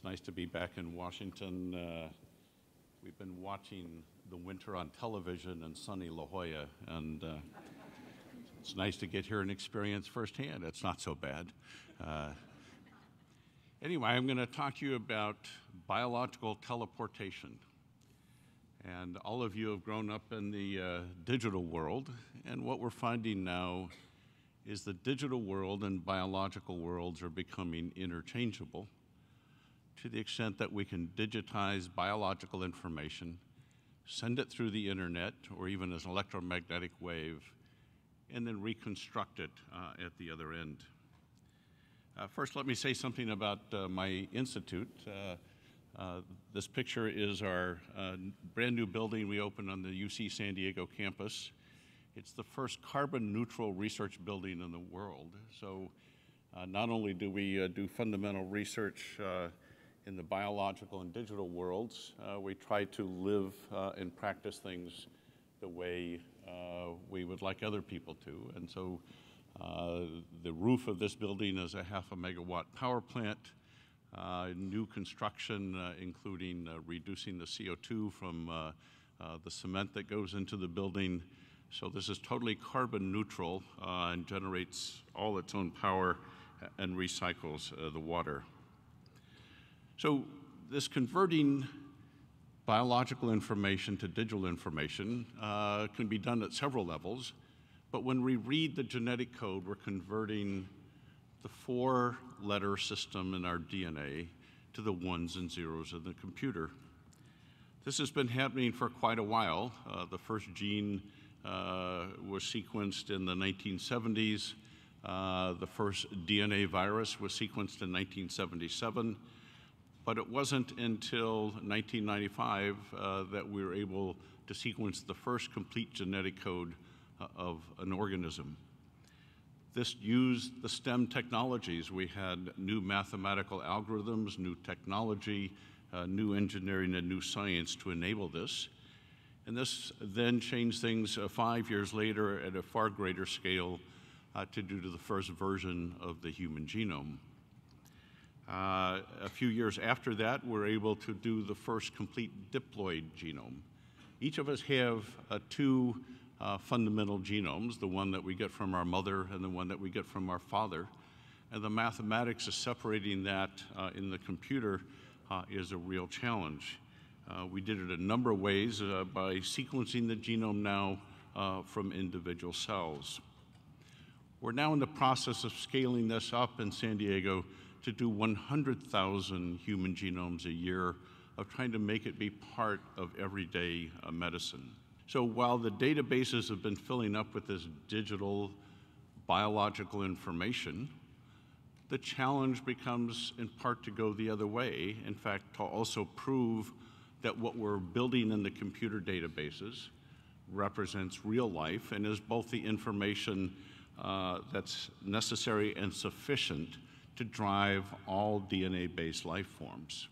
It's nice to be back in Washington. We've been watching the winter on television and sunny La Jolla, and it's nice to get here and experience firsthand. It's not so bad. Anyway, I'm going to talk to you about biological teleportation. And all of you have grown up in the digital world, and what we're finding now is the digital world and biological worlds are becoming interchangeable to the extent that we can digitize biological information, send it through the internet or even as an electromagnetic wave, and then reconstruct it at the other end. First, let me say something about my institute. This picture is our brand new building we opened on the UC San Diego campus. It's the first carbon neutral research building in the world. So not only do we do fundamental research in the biological and digital worlds, we try to live and practice things the way we would like other people to. And so the roof of this building is a half a megawatt power plant, new construction including reducing the CO2 from the cement that goes into the building. So this is totally carbon neutral and generates all its own power and recycles the water. So this converting biological information to digital information can be done at several levels. But when we read the genetic code, we're converting the four-letter system in our DNA to the ones and zeros of the computer. This has been happening for quite a while. The first gene was sequenced in the 1970s. The first DNA virus was sequenced in 1977. But it wasn't until 1995 that we were able to sequence the first complete genetic code of an organism. This used the STEM technologies. We had new mathematical algorithms, new technology, new engineering, and new science to enable this. And this then changed things 5 years later at a far greater scale to do to the first version of the human genome. A few years after that, we're able to do the first complete diploid genome. Each of us have two fundamental genomes, the one that we get from our mother and the one that we get from our father. And the mathematics of separating that in the computer is a real challenge. We did it a number of ways by sequencing the genome now from individual cells. We're now in the process of scaling this up in San Diego to do 100,000 human genomes a year of trying to make it be part of everyday medicine. So while the databases have been filling up with this digital biological information, the challenge becomes in part to go the other way, in fact, to also prove that what we're building in the computer databases represents real life and is both the information that's necessary and sufficient to drive all DNA-based life forms.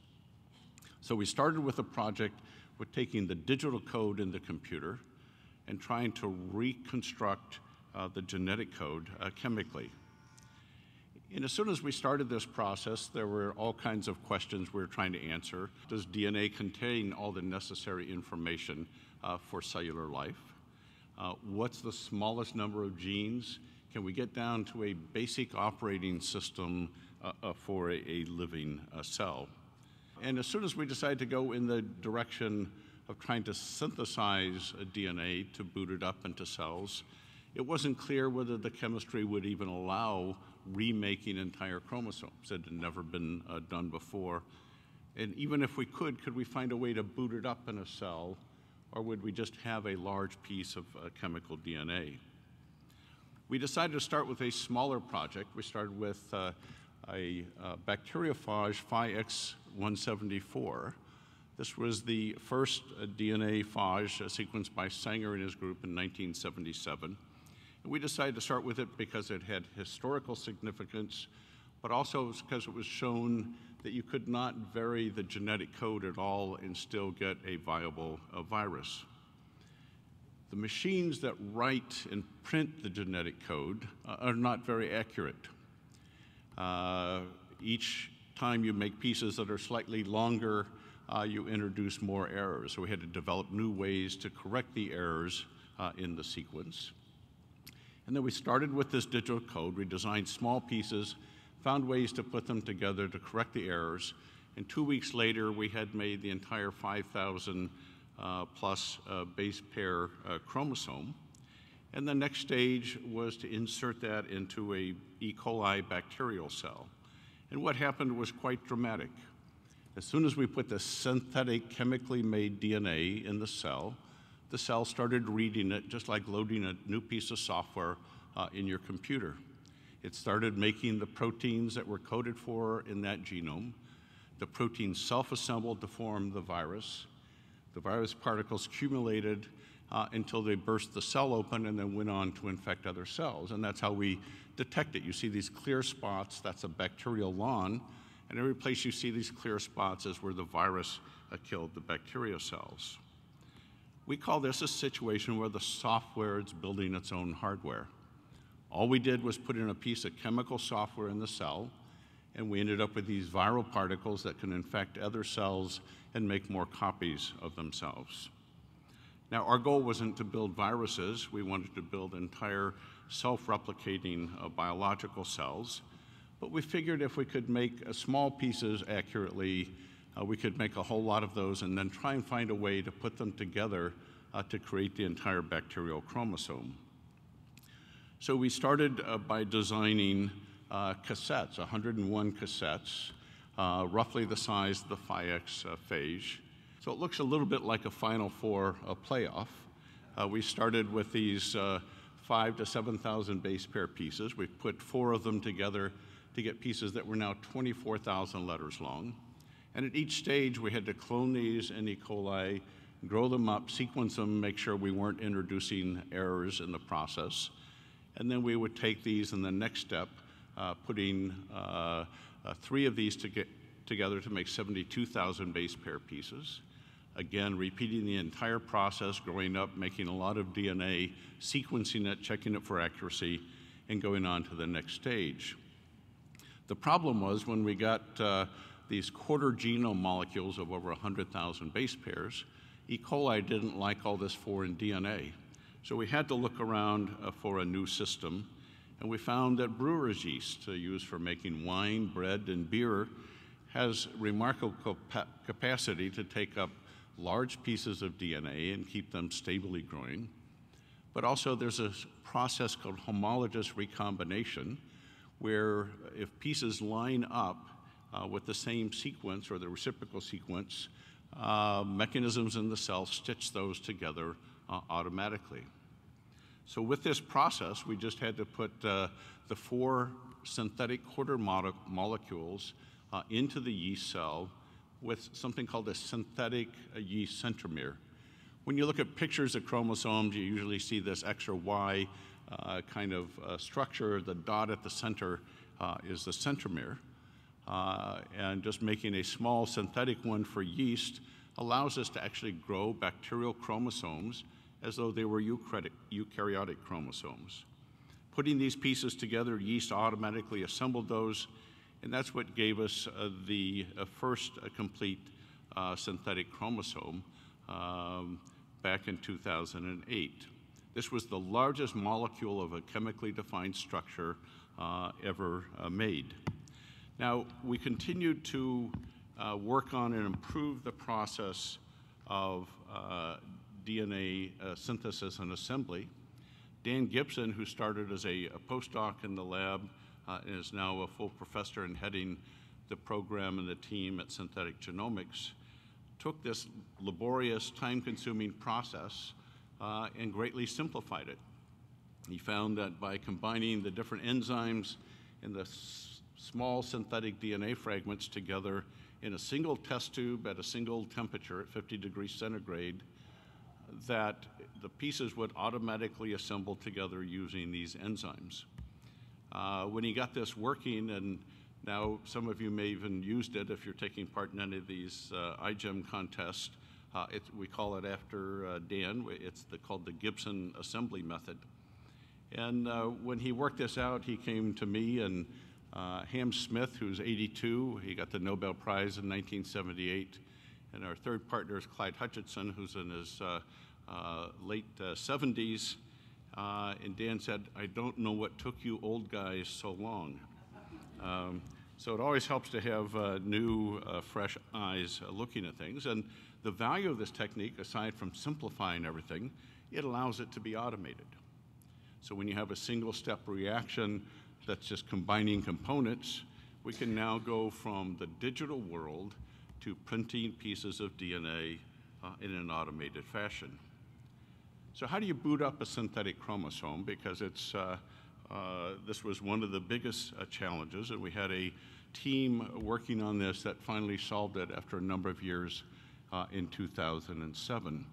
So we started with a project with taking the digital code in the computer and trying to reconstruct the genetic code chemically. And as soon as we started this process, there were all kinds of questions we were trying to answer. Does DNA contain all the necessary information for cellular life? What's the smallest number of genes? Can we get down to a basic operating system for a living cell? And as soon as we decided to go in the direction of trying to synthesize DNA to boot it up into cells, it wasn't clear whether the chemistry would even allow remaking entire chromosomes. It had never been done before. And even if we could we find a way to boot it up in a cell, or would we just have a large piece of chemical DNA? We decided to start with a smaller project. We started with a bacteriophage, Phi X174. This was the first DNA phage sequenced by Sanger and his group in 1977. And we decided to start with it because it had historical significance, but also because it was shown that you could not vary the genetic code at all and still get a viable virus. The machines that write and print the genetic code are not very accurate. Each time you make pieces that are slightly longer, you introduce more errors. So we had to develop new ways to correct the errors in the sequence. And then we started with this digital code. We designed small pieces, found ways to put them together to correct the errors. And 2 weeks later, we had made the entire 5,000 plus base pair chromosome. And the next stage was to insert that into a E. coli bacterial cell. And what happened was quite dramatic. As soon as we put the synthetic chemically made DNA in the cell started reading it just like loading a new piece of software in your computer. It started making the proteins that were coded for in that genome. The proteins self-assembled to form the virus. The virus particles accumulated until they burst the cell open and then went on to infect other cells. And that's how we detect it. You see these clear spots, that's a bacterial lawn. And every place you see these clear spots is where the virus killed the bacterial cells. We call this a situation where the software is building its own hardware. All we did was put in a piece of chemical software in the cell, and we ended up with these viral particles that can infect other cells and make more copies of themselves. Now, our goal wasn't to build viruses. We wanted to build entire self-replicating biological cells. But we figured if we could make small pieces accurately, we could make a whole lot of those and then try and find a way to put them together to create the entire bacterial chromosome. So we started by designing cassettes, 101 cassettes, roughly the size of the Phi X phage. So it looks a little bit like a Final Four playoff. We started with these 5,000 to 7,000 base pair pieces. We put four of them together to get pieces that were now 24,000 letters long. And at each stage, we had to clone these in E. coli, grow them up, sequence them, make sure we weren't introducing errors in the process. And then we would take these in the next step, putting three of these together to make 72,000 base pair pieces. Again, repeating the entire process, growing up, making a lot of DNA, sequencing it, checking it for accuracy, and going on to the next stage. The problem was when we got these quarter genome molecules of over 100,000 base pairs, E. coli didn't like all this foreign DNA. So we had to look around for a new system, and we found that brewer's yeast, used for making wine, bread, and beer, has remarkable capacity to take up large pieces of DNA and keep them stably growing. But also there's a process called homologous recombination, where if pieces line up with the same sequence or the reciprocal sequence, mechanisms in the cell stitch those together automatically. So with this process, we just had to put the four synthetic quarter molecules into the yeast cell with something called a synthetic yeast centromere. When you look at pictures of chromosomes, you usually see this X or Y kind of structure. The dot at the center is the centromere. And just making a small synthetic one for yeast allows us to actually grow bacterial chromosomes as though they were eukaryotic chromosomes. Putting these pieces together, yeast automatically assembled those, and that's what gave us the first complete synthetic chromosome back in 2008. This was the largest molecule of a chemically defined structure ever made. Now, we continued to work on and improve the process of DNA synthesis and assembly. Dan Gibson, who started as a postdoc in the lab and is now a full professor and heading the program and the team at Synthetic Genomics, took this laborious, time-consuming process and greatly simplified it. He found that by combining the different enzymes in the small synthetic DNA fragments together in a single test tube at a single temperature at 50 degrees centigrade, that the pieces would automatically assemble together using these enzymes. When he got this working, and now some of you may even used it if you're taking part in any of these iGEM contests, we call it after Dan. It's called the Gibson assembly method. And when he worked this out, he came to me and Ham Smith, who's 82, he got the Nobel Prize in 1978. And our third partner is Clyde Hutchison, who's in his late 70s. And Dan said, I don't know what took you old guys so long. So it always helps to have new, fresh eyes looking at things. And the value of this technique, aside from simplifying everything, it allows it to be automated. So when you have a single step reaction that's just combining components, we can now go from the digital world to printing pieces of DNA in an automated fashion. So how do you boot up a synthetic chromosome? Because it's, this was one of the biggest challenges, and we had a team working on this that finally solved it after a number of years in 2007.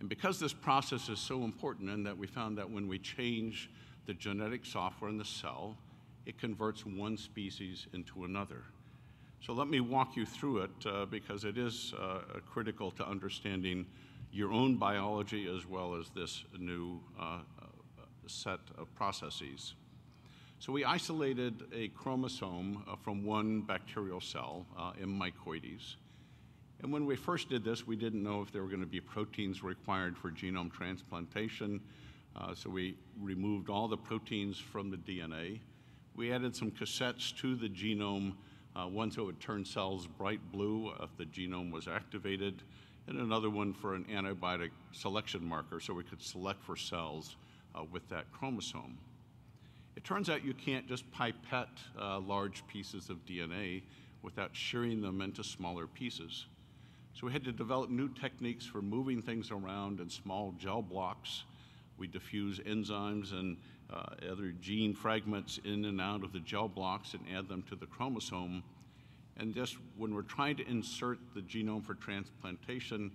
And because this process is so important, and that we found that when we change the genetic software in the cell, it converts one species into another. So let me walk you through it because it is critical to understanding your own biology as well as this new set of processes. So we isolated a chromosome from one bacterial cell, M. mycoides. And when we first did this, we didn't know if there were going to be proteins required for genome transplantation. So we removed all the proteins from the DNA. We added some cassettes to the genome, one so it would turn cells bright blue if the genome was activated, and another one for an antibiotic selection marker so we could select for cells with that chromosome. It turns out you can't just pipette large pieces of DNA without shearing them into smaller pieces. So we had to develop new techniques for moving things around in small gel blocks. We diffuse enzymes and other gene fragments in and out of the gel blocks and add them to the chromosome. And just when we're trying to insert the genome for transplantation,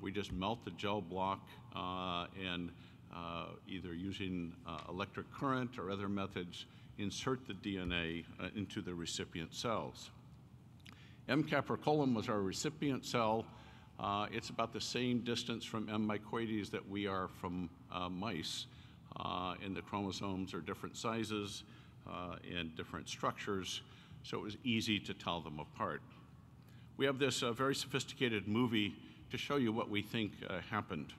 we just melt the gel block and either using electric current or other methods, insert the DNA into the recipient cells. M. capricolum was our recipient cell. It's about the same distance from M. mycoides that we are from mice, and the chromosomes are different sizes and different structures, so it was easy to tell them apart. We have this very sophisticated movie to show you what we think happened.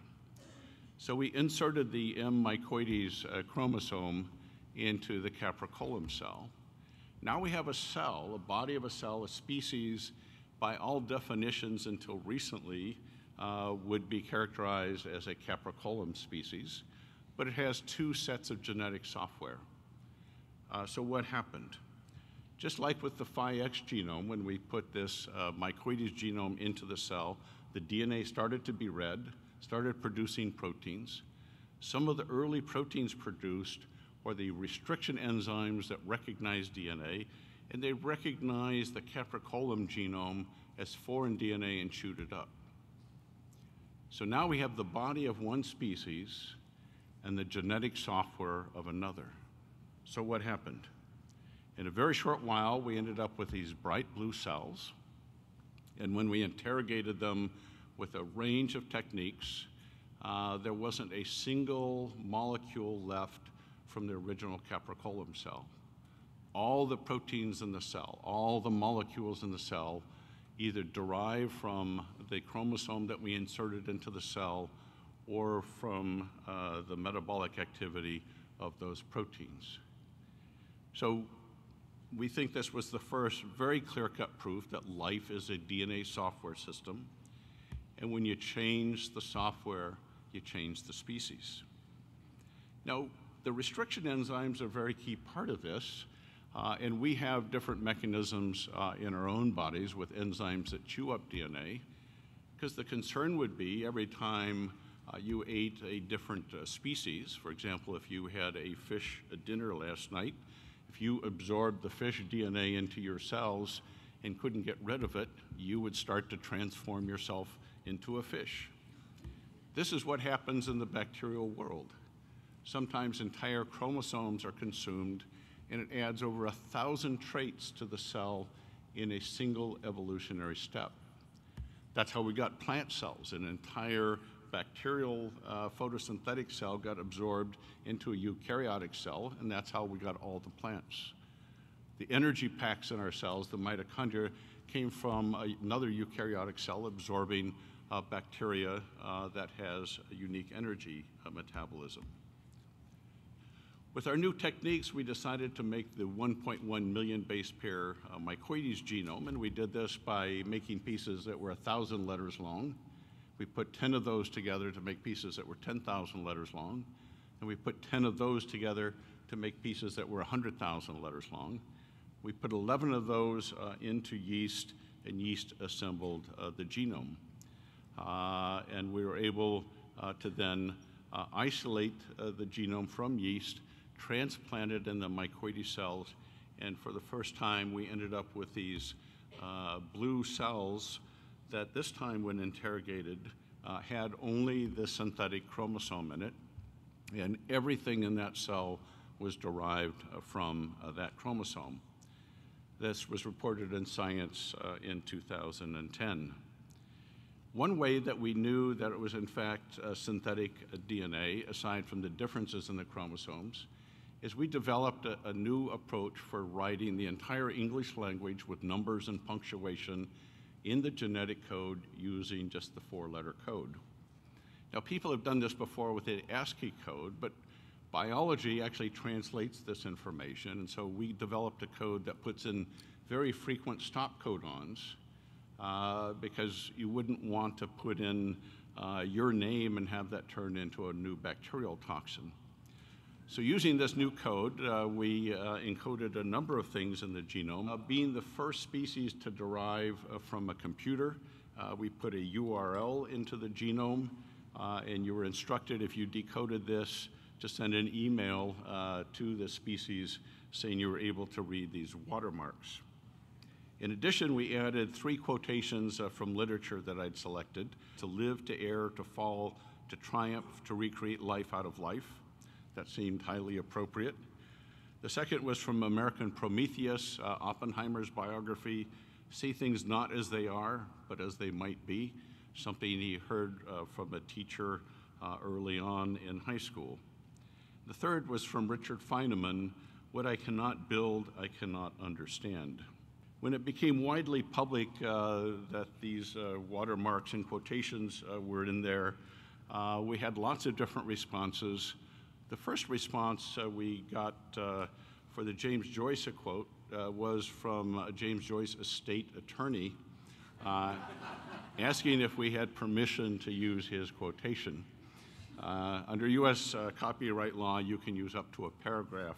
So we inserted the M. mycoides chromosome into the capricolum cell. Now we have a cell, a body of a cell, a species, by all definitions until recently, would be characterized as a capricolum species, but it has two sets of genetic software. So what happened? Just like with the Phi X genome, when we put this mycoides genome into the cell, the DNA started to be read, started producing proteins. Some of the early proteins produced were the restriction enzymes that recognize DNA, and they recognized the capricolum genome as foreign DNA and chewed it up. So now we have the body of one species and the genetic software of another. So what happened? In a very short while, we ended up with these bright blue cells, and when we interrogated them with a range of techniques, there wasn't a single molecule left from the original capricolum cell. All the proteins in the cell, all the molecules in the cell, either derive from the chromosome that we inserted into the cell or from the metabolic activity of those proteins. So we think this was the first very clear-cut proof that life is a DNA software system. And when you change the software, you change the species. Now, the restriction enzymes are a very key part of this. And we have different mechanisms in our own bodies with enzymes that chew up DNA, because the concern would be every time you ate a different species, for example, if you had a fish dinner last night, if you absorbed the fish DNA into your cells and couldn't get rid of it, you would start to transform yourself into a fish. This is what happens in the bacterial world. Sometimes entire chromosomes are consumed, and it adds over 1,000 traits to the cell in a single evolutionary step. That's how we got plant cells. An entire bacterial photosynthetic cell got absorbed into a eukaryotic cell, and that's how we got all the plants. The energy packs in our cells, the mitochondria, came from another eukaryotic cell absorbing bacteria that has a unique energy metabolism. With our new techniques, we decided to make the 1.1 million base pair mycoides genome, and we did this by making pieces that were 1,000 letters long. We put 10 of those together to make pieces that were 10,000 letters long, and we put 10 of those together to make pieces that were 100,000 letters long. We put 11 of those into yeast, and yeast assembled the genome. And we were able to then isolate the genome from yeast, transplant it in the mycoides cells, and for the first time we ended up with these blue cells that this time, when interrogated, had only the synthetic chromosome in it, and everything in that cell was derived from that chromosome. This was reported in Science in 2010. One way that we knew that it was in fact synthetic DNA, aside from the differences in the chromosomes, is we developed a new approach for writing the entire English language with numbers and punctuation in the genetic code using just the four-letter code. Now, people have done this before with the ASCII code, but biology actually translates this information, and so we developed a code that puts in very frequent stop codons, because you wouldn't want to put in your name and have that turned into a new bacterial toxin. So using this new code, we encoded a number of things in the genome. Being the first species to derive from a computer, we put a URL into the genome, and you were instructed, if you decoded this, to send an email to the species saying you were able to read these watermarks. In addition, we added three quotations from literature that I'd selected: to live, to err, to fall, to triumph, to recreate life out of life. That seemed highly appropriate. The second was from American Prometheus, Oppenheimer's biography: see things not as they are, but as they might be, something he heard from a teacher early on in high school. The third was from Richard Feynman: what I cannot build, I cannot understand. When it became widely public that these watermarks and quotations were in there, we had lots of different responses. The first response we got for the James Joyce quote was from James Joyce, a state attorney, asking if we had permission to use his quotation. Under U.S. Copyright law, you can use up to a paragraph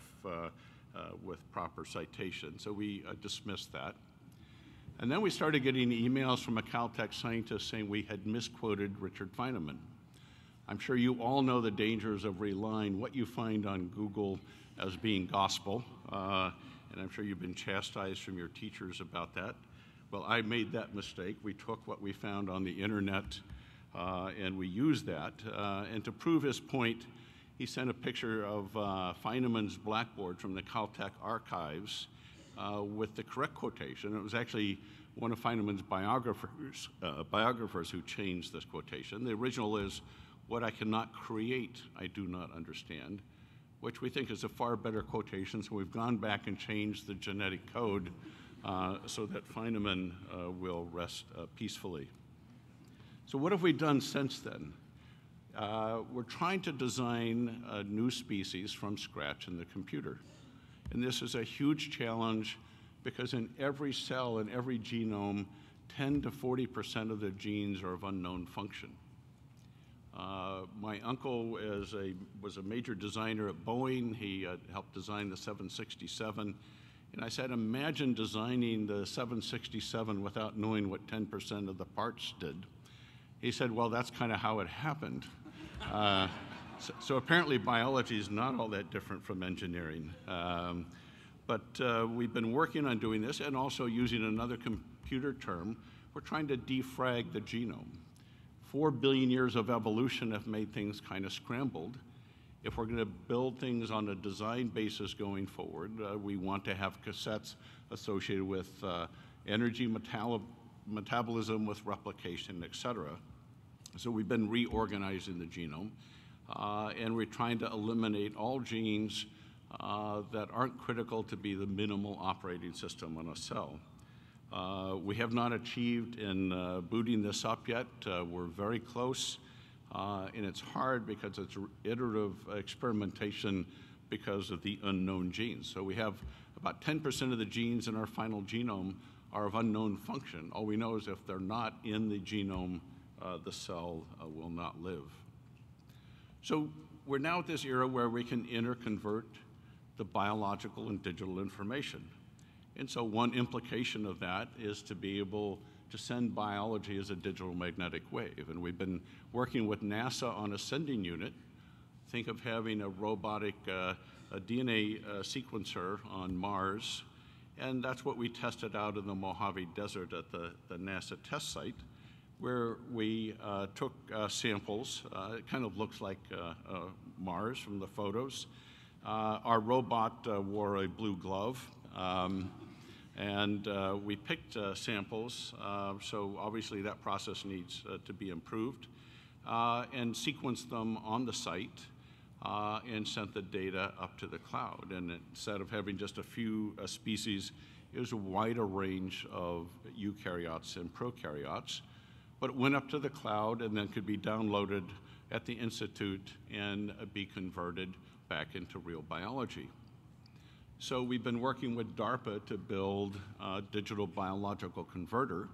with proper citation. So we dismissed that. And then we started getting emails from a Caltech scientist saying we had misquoted Richard Feynman. I'm sure you all know the dangers of relying what you find on Google as being gospel, and I'm sure you've been chastised from your teachers about that. Well, I made that mistake. We took what we found on the internet and we used that. And to prove his point, he sent a picture of Feynman's blackboard from the Caltech archives with the correct quotation. It was actually one of Feynman's biographers who changed this quotation. The original is, "What I cannot create, I do not understand," which we think is a far better quotation, so we've gone back and changed the genetic code so that Feynman will rest peacefully. So what have we done since then? We're trying to design new species from scratch in the computer. And this is a huge challenge because in every cell, in every genome, 10 to 40% of the genes are of unknown function. My uncle is was a major designer at Boeing. He helped design the 767. And I said, imagine designing the 767 without knowing what 10% of the parts did. He said, well, that's kind of how it happened. So apparently biology is not all that different from engineering. But we've been working on doing this, and also using another computer term, we're trying to defrag the genome. 4 billion years of evolution have made things kind of scrambled. If we're going to build things on a design basis going forward, we want to have cassettes associated with energy metabolism, with replication, et cetera. So we've been reorganizing the genome, and we're trying to eliminate all genes that aren't critical to be the minimal operating system on a cell. We have not achieved in booting this up yet. We're very close, and it's hard because it's iterative experimentation because of the unknown genes. So we have about 10% of the genes in our final genome are of unknown function. All we know is if they're not in the genome, the cell will not live. So we're now at this era where we can interconvert the biological and digital information. And so one implication of that is to be able to send biology as a digital magnetic wave. And we've been working with NASA on a sending unit. Think of having a robotic DNA sequencer on Mars. And that's what we tested out in the Mojave Desert at the NASA test site, where we took samples. It kind of looks like Mars from the photos. Our robot wore a blue glove. And we picked samples, so obviously that process needs to be improved, and sequenced them on the site and sent the data up to the cloud. And instead of having just a few species, it was a wider range of eukaryotes and prokaryotes. But it went up to the cloud and then could be downloaded at the institute and be converted back into real biology. So we've been working with DARPA to build a digital biological converter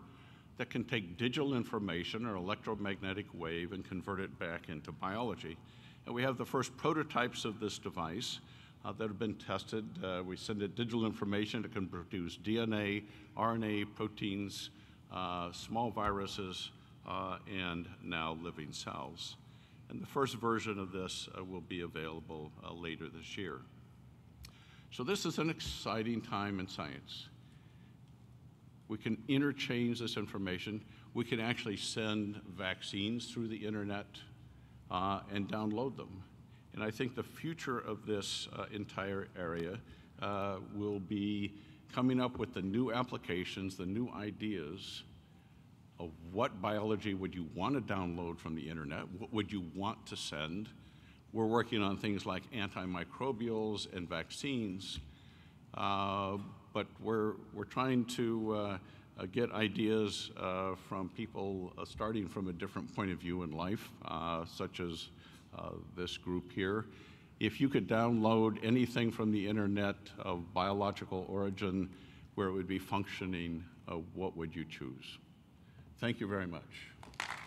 that can take digital information or electromagnetic wave and convert it back into biology. And we have the first prototypes of this device that have been tested. We send it digital information. It can produce DNA, RNA, proteins, small viruses, and now living cells. And the first version of this will be available later this year. So this is an exciting time in science. We can interchange this information. We can actually send vaccines through the internet and download them. And I think the future of this entire area will be coming up with the new applications, the new ideas of what biology would you want to download from the internet, what would you want to send. We're working on things like antimicrobials and vaccines, but we're trying to get ideas from people starting from a different point of view in life, such as this group here. If you could download anything from the internet of biological origin where it would be functioning, what would you choose? Thank you very much.